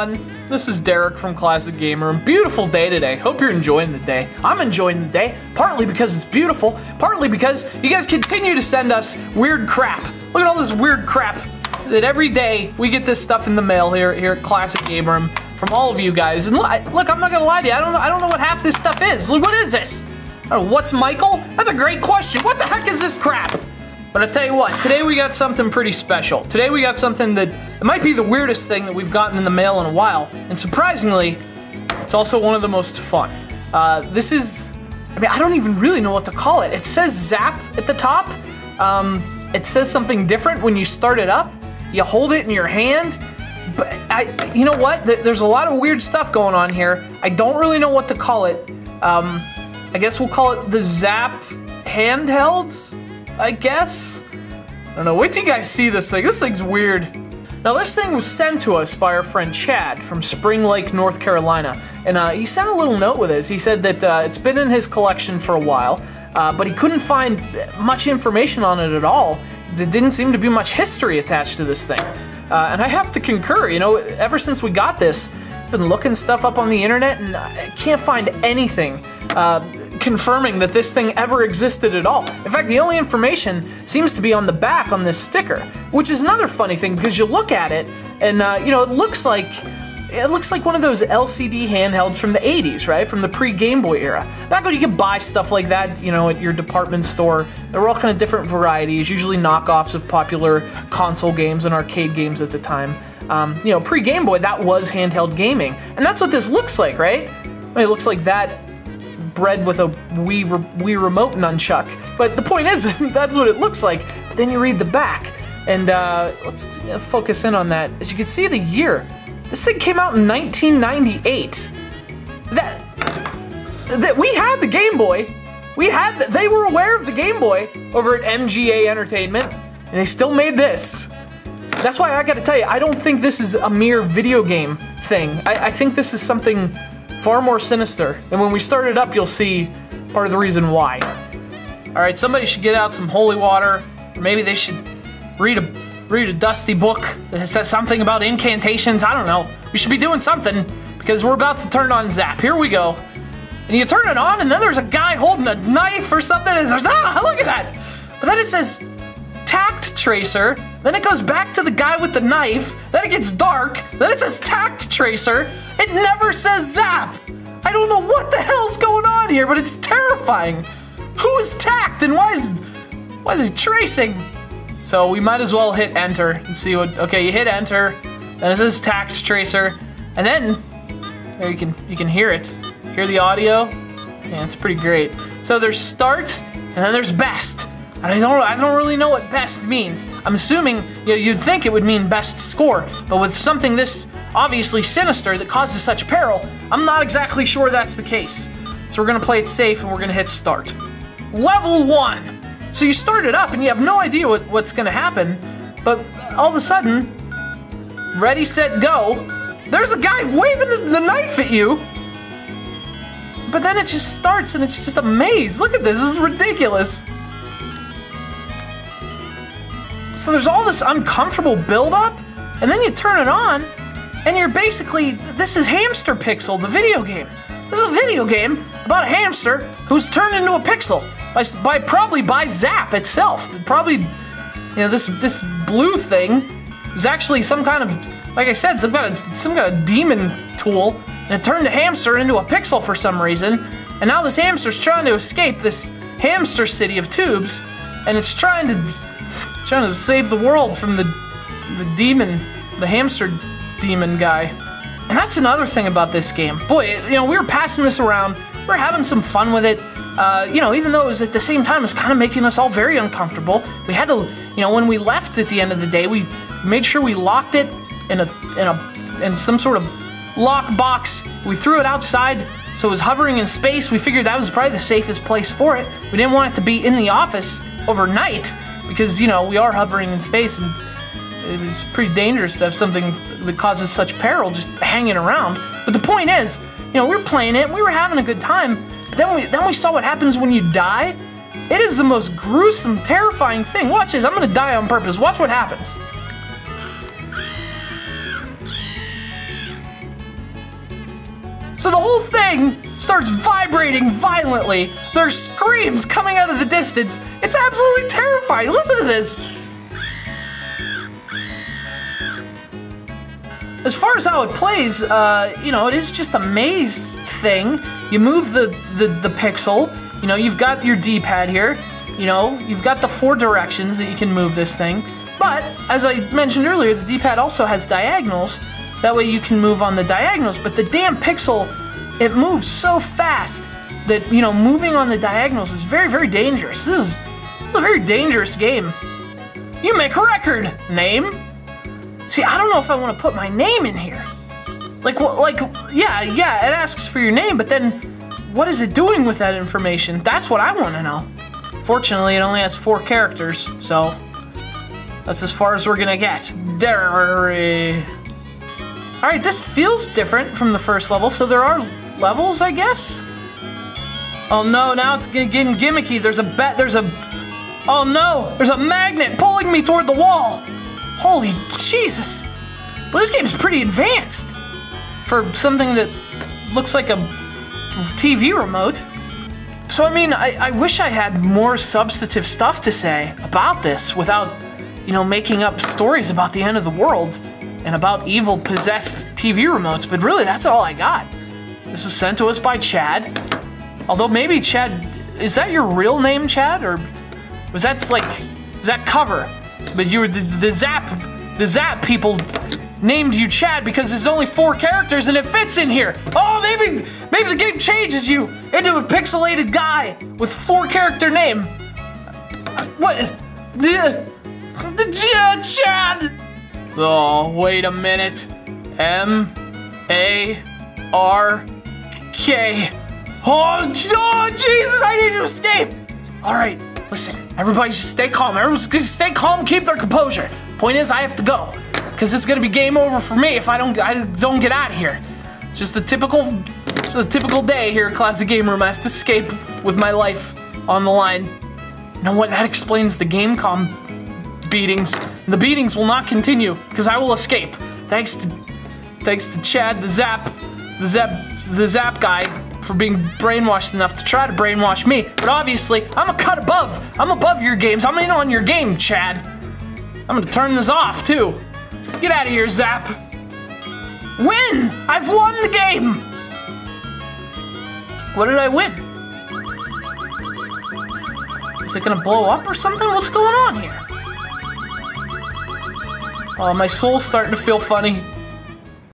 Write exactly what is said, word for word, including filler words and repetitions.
everyone. This is Derek from Classic Game Room. Beautiful day today. Hope you're enjoying the day. I'm enjoying the day, partly because it's beautiful, partly because you guys continue to send us weird crap. Look at all this weird crap that every day we get this stuff in the mail here, here at Classic Game Room from all of you guys. And look, I, look I'm not gonna lie to you. I don't know. I don't know what half this stuff is. Look, what is this? I don't know, what's Michael? That's a great question. What the heck is this crap? But I tell you what, today we got something pretty special. Today we got something that it might be the weirdest thing that we've gotten in the mail in a while, and surprisingly, it's also one of the most fun. Uh, this is, I mean, I don't even really know what to call it. It says Zap at the top. Um, it says something different when you start it up. You hold it in your hand. But I, you know what? There's a lot of weird stuff going on here. I don't really know what to call it. Um, I guess we'll call it the Zap handheld. I guess? I don't know, wait till you guys see this thing. This thing's weird. Now this thing was sent to us by our friend Chad from Spring Lake, North Carolina. And uh, he sent a little note with us. He said that uh, it's been in his collection for a while, uh, but he couldn't find much information on it at all. There didn't seem to be much history attached to this thing. Uh, and I have to concur, you know, ever since we got this, I've been looking stuff up on the internet and I can't find anything. Uh, confirming that this thing ever existed at all. In fact, the only information seems to be on the back on this sticker, which is another funny thing because you look at it and uh, you know, it looks like it looks like one of those L C D handhelds from the eighties, right? From the pre-Game Boy era. Back when you could buy stuff like that, you know, at your department store. There were all kind of different varieties, usually knockoffs of popular console games and arcade games at the time. Um, you know, pre-Game Boy, that was handheld gaming. And that's what this looks like, right? I mean, it looks like that bred with a Wii, re Wii remote nunchuck. But the point is, that's what it looks like. But then you read the back, and uh, let's focus in on that. As you can see the year, this thing came out in nineteen ninety-eight. That, that we had the Game Boy. We had, the, they were aware of the Game Boy over at M G A Entertainment, and they still made this. That's why I gotta tell you, I don't think this is a mere video game thing. I, I think this is something far more sinister. And when we start it up, you'll see part of the reason why. All right, somebody should get out some holy water, or maybe they should read a read a dusty book that says something about incantations. I don't know. We should be doing something because we're about to turn on Zap. Here we go. And you turn it on, and then there's a guy holding a knife or something. And there's ah, look at that. But then it says Tac Tracer. Then it goes back to the guy with the knife. Then it gets dark. Then it says Tac Tracer. It never says Zap. I don't know what the hell's going on here, but it's terrifying. Who is tacked and why is why is it tracing? So we might as well hit enter and see what. Okay, you hit enter. Then it says Tac Tracer, and then there you can you can hear it, hear the audio. Yeah, it's pretty great. So there's start, and then there's best. And I don't, I don't really know what best means. I'm assuming, you know, you'd think it would mean best score, but with something this obviously sinister that causes such peril, I'm not exactly sure that's the case. So we're gonna play it safe and we're gonna hit start. Level one! So you start it up and you have no idea what, what's gonna happen, but all of a sudden, ready, set, go, there's a guy waving the knife at you, but then it just starts and it's just a maze. Look at this, this is ridiculous. So there's all this uncomfortable buildup, and then you turn it on, and you're basically, this is Hamster Pixel, the video game. This is a video game about a hamster who's turned into a pixel by, by probably by Zap itself. Probably, you know, this this blue thing is actually some kind of, like I said, some kind of some kind of demon tool, and it turned the hamster into a pixel for some reason. And now this hamster's trying to escape this hamster city of tubes, and it's trying to. Trying to save the world from the the demon, the hamster demon guy. And that's another thing about this game. Boy, you know, we were passing this around. We were having some fun with it. Uh, you know, even though it was at the same time, it's kind of making us all very uncomfortable. We had to, you know, when we left at the end of the day, we made sure we locked it in a in a in some sort of lock box. We threw it outside, so it was hovering in space. We figured that was probably the safest place for it. We didn't want it to be in the office overnight, because, you know, we are hovering in space and it's pretty dangerous to have something that causes such peril just hanging around. But the point is, you know, we were playing it, we were having a good time, but then we, then we saw what happens when you die. It is the most gruesome, terrifying thing. Watch this, I'm gonna die on purpose. Watch what happens. So the whole thing starts vibrating violently. There's screams coming out of the distance. It's absolutely terrifying. Listen to this. As far as how it plays, uh, you know, it is just a maze thing. You move the, the, the pixel. You know, you've got your D-pad here. You know, you've got the four directions that you can move this thing. But, as I mentioned earlier, the D-pad also has diagonals. That way you can move on the diagonals, but the damn pixel, it moves so fast that, you know, moving on the diagonals is very, very dangerous. This is, this is a very dangerous game. You make a record! Name? See, I don't know if I want to put my name in here. Like, well, like, yeah, yeah, it asks for your name, but then what is it doing with that information? That's what I want to know. Fortunately, it only has four characters, so that's as far as we're gonna get. Derry. Alright, this feels different from the first level, so there are levels, I guess? Oh no, now it's getting gimmicky. There's a bet, there's a... Oh no, there's a magnet pulling me toward the wall! Holy Jesus! Well, this game's pretty advanced for something that looks like a T V remote. So, I mean, I, I wish I had more substantive stuff to say about this without, you know, making up stories about the end of the world and about evil possessed T V remotes, but really that's all I got. This was sent to us by Chad. Although maybe Chad, is that your real name, Chad? Or was that like, was that cover? But you were the, the Zap, the Zap people named you Chad because there's only four characters and it fits in here. Oh, maybe, maybe the game changes you into a pixelated guy with four character name. What? The, the Chad. Oh, wait a minute. M A R K. Oh, oh, Jesus, I need to escape. All right, listen, everybody just stay calm. Everyone's just stay calm, keep their composure. Point is, I have to go, because it's going to be game over for me if I don't I don't get out of here. It's just a typical, just a typical day here at Classic Game Room. I have to escape with my life on the line. You know what? That explains the Game dot com beatings. The beatings will not continue, because I will escape. Thanks to, thanks to Chad, the Zap, the Zap, the Zap guy for being brainwashed enough to try to brainwash me. But obviously, I'm a cut above. I'm above your games. I'm in on your game, Chad. I'm gonna turn this off too. Get out of here, Zap. Win! I've won the game. What did I win? Is it gonna blow up or something? What's going on here? Oh, my soul's starting to feel funny.